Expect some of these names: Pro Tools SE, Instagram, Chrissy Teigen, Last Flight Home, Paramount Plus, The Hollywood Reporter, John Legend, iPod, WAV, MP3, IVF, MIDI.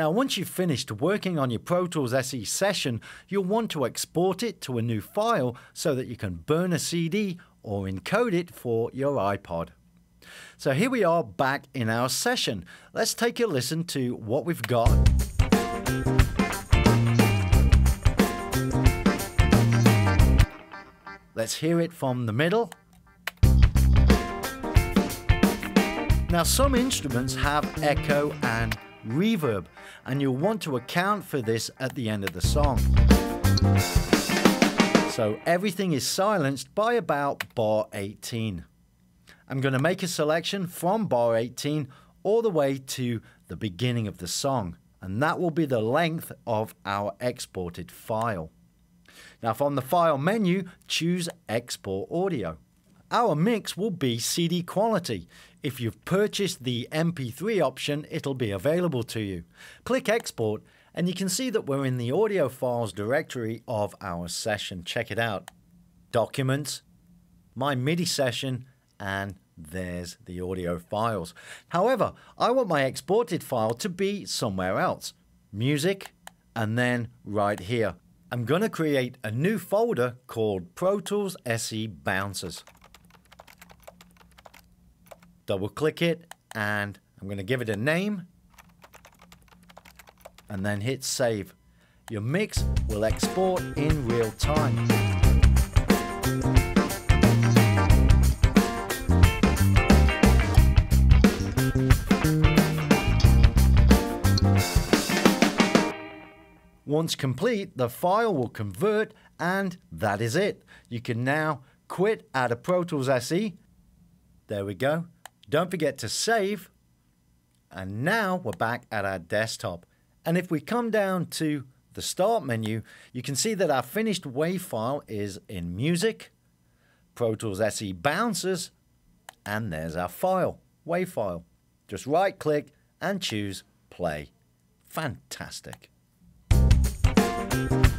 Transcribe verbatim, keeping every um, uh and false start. Now, once you've finished working on your Pro Tools S E session, you'll want to export it to a new file so that you can burn a C D or encode it for your iPod. So here we are back in our session. Let's take a listen to what we've got. Let's hear it from the middle. Now, some instruments have echo and reverb, and you'll want to account for this at the end of the song. So everything is silenced by about bar eighteen. I'm going to make a selection from bar eighteen all the way to the beginning of the song, and that will be the length of our exported file. Now, from the file menu, choose Export Audio. Our mix will be C D quality. If you've purchased the M P three option, it'll be available to you. Click Export, and you can see that we're in the audio files directory of our session. Check it out. Documents, my MIDI session, and there's the audio files. However, I want my exported file to be somewhere else. Music, and then right here. I'm going to create a new folder called Pro Tools S E Bouncers. Double click it, and I'm going to give it a name, and then hit save. Your mix will export in real time. Once complete, the file will convert, and that is it. You can now quit out of Pro Tools S E. There we go. Don't forget to save. And now we're back at our desktop. And if we come down to the Start menu, you can see that our finished WAV file is in Music, Pro Tools S E Bouncers, and there's our file, WAV file. Just right-click and choose Play. Fantastic. Thank you.